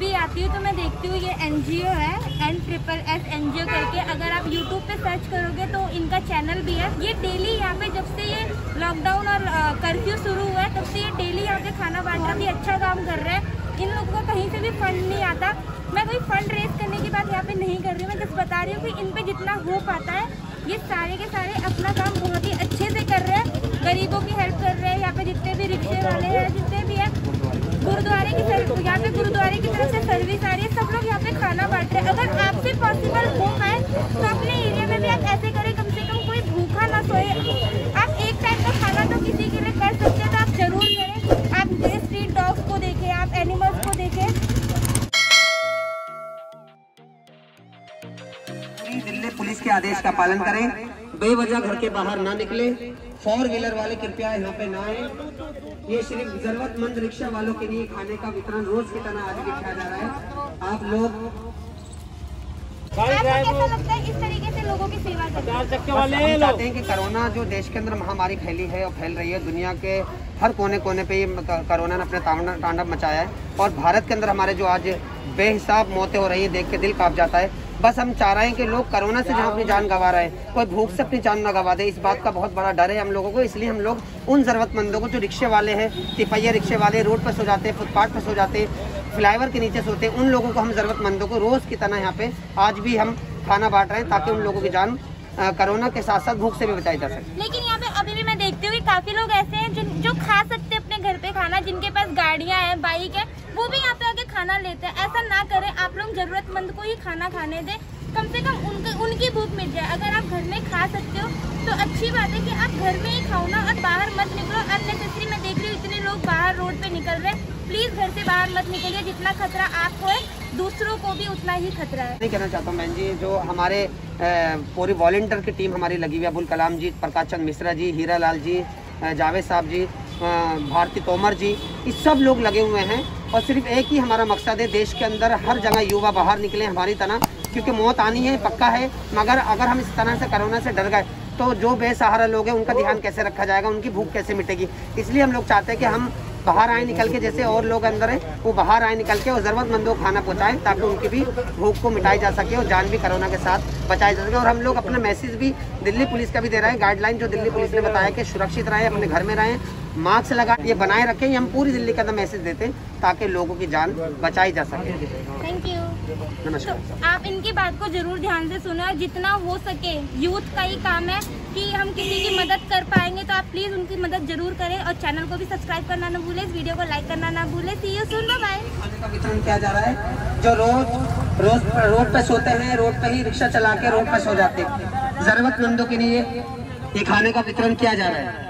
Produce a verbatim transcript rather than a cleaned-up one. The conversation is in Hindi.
भी आती हूँ तो मैं देखती हूँ ये एनजीओ है, एन ट्रिपल एस एनजीओ करके। अगर आप यूट्यूब पे सर्च करोगे तो इनका चैनल भी है। ये डेली यहाँ पे जब से ये लॉकडाउन और कर्फ्यू शुरू हुआ है तब से ये डेली यहाँ पे खाना बांटना भी अच्छा काम कर रहे हैं। इन लोगों को कहीं से भी फंड नहीं आता। मैं कोई फंड रेज करने की बात यहाँ पर नहीं कर रही हूँ, मैं बस बता रही हूँ कि इन पर जितना हो पाता है ये सारे के सारे अपना काम बहुत ही अच्छे से कर रहे हैं, गरीबों की हेल्प कर रहे हैं। यहाँ पर जितने भी रिक्शे वाले हैं, जितने भी हैं, गुरुद्वारे की तरफ यहाँ पे गुरुद्वारे की तरफ से सर्विस आ रही है, सब लोग यहाँ पे खाना बांट रहे हैं। अगर आपसे पॉसिबल हो पाए तो अपने एरिया में भी आप ऐसे करें, कम से कम कोई भूखा ना सोए। आप एक टाइम का खाना तो किसी के लिए कर सकते हैं, तो आप जरूर करें। आप स्ट्रीट डॉग्स को देखें, आप एनिमल्स को देखें। दिल्ली पुलिस के आदेश का पालन करें, बेवजह घर के बाहर ना निकले। फोर व्हीलर वाले कृपया यहाँ पे ना आए। ये सिर्फ जरूरतमंद रिक्शा वालों के लिए खाने का वितरण रोज की तरह आज भी किया जा रहा है। आप लोग आपको लगता है इस तरीके से लोगों की सेवा करते हैं? चाहते हैं कि कोरोना जो देश के अंदर महामारी फैली है और फैल रही है, दुनिया के हर कोने कोने पे ये कोरोना ने अपने तांडव मचाया है और भारत के अंदर हमारे जो आज बेहिसाब मौतें हो रही है देख के दिल कांप जाता है। बस हम चाह रहे हैं कि लोग कोरोना से जहाँ अपनी जान गंवा रहे हैं, कोई भूख से अपनी जान ना गंवा दे। इस बात का बहुत बड़ा डर है हम लोगों को, इसलिए हम लोग उन ज़रूरतमंदों को जो रिक्शे वाले हैं, तिपहिया रिक्शे वाले रोड पर सो जाते हैं, फुटपाथ पर सो जाते हैं, फ्लाईओवर के नीचे सोते हैं, उन लोगों को हम ज़रूरतमंदों को रोज़ की तरह यहाँ पे आज भी हम खाना बांट रहे हैं ताकि उन लोगों की जान कोरोना के साथ साथ भूख से भी बचाई जा सके। लेकिन यहाँ पे अभी भी मैं देखती हूँ कि काफ़ी लोग ऐसे हैं जो जो खा सकते हैं अपने घर पे खाना, जिनके पास गाड़ियाँ हैं, बाइक है, वो भी यहाँ पे आके खाना लेते हैं। ऐसा ना करें, आप लोग जरूरतमंद को ही खाना खाने दें, कम से कम उनके उनकी भूख मिट जाए। अगर आप घर में खा सकते हो तो अच्छी बात है कि आप घर में ही खाओ ना, और बाहर मत निकलो अननेसेसरी। मैं देख रही हूँ इतने लोग बाहर रोड पे निकल रहे हैं। प्लीज़ घर से बाहर मत निकलिए, जितना खतरा आपको है दूसरों को भी उतना ही खतरा है। नहीं कहना चाहता हूँ बहन जी, जो हमारे पूरी वॉलेंटियर की टीम हमारी लगी हुई है, अब्दुल कलाम जी, प्रकाश चंद मिश्रा जी, हीरा लाल जी, जावेद साहब जी, भारती तोमर जी, इस सब लोग लगे हुए हैं। और सिर्फ एक ही हमारा मकसद है, देश के अंदर हर जगह युवा बाहर निकले हमारी तरह, क्योंकि मौत आनी है पक्का है, मगर अगर हम इस तरह से कोरोना से डर गए तो जो बेसहारा लोग हैं उनका ध्यान कैसे रखा जाएगा, उनकी भूख कैसे मिटेगी। इसलिए हम लोग चाहते हैं कि हम बाहर आए निकल के, जैसे और लोग अंदर हैं वो बाहर आए निकल के और ज़रूरतमंदों को खाना पहुंचाएं ताकि उनकी भी भूख को मिटाई जा सके और जान भी कोरोना के साथ बचाई जा सके। और हम लोग अपना मैसेज भी दिल्ली पुलिस का भी दे रहे हैं, गाइडलाइन जो दिल्ली पुलिस ने बताया कि सुरक्षित रहें, अपने घर में रहें, मास्क लगाएं, ये बनाए रखें। ये हम पूरी दिल्ली का मैसेज देते हैं ताकि लोगों की जान बचाई जा सके। थैंक यू, नमस्कार। तो आप इनकी बात को जरूर ध्यान से सुने और जितना हो सके, यूथ का ही काम है कि हम किसी की मदद कर पाएंगे, तो आप प्लीज़ उनकी मदद जरूर करें। और चैनल को भी सब्सक्राइब करना ना भूलें, इस वीडियो को लाइक करना ना भूलें। See you soon, bye bye. खाने का वितरण किया जा रहा है, जो रोज रोज रोड पे सोते हैं, रोड पे ही रिक्शा चला के रोड पे सो जाते हैं, जरूरतमंदों के लिए ये खाने का वितरण किया जा रहा है।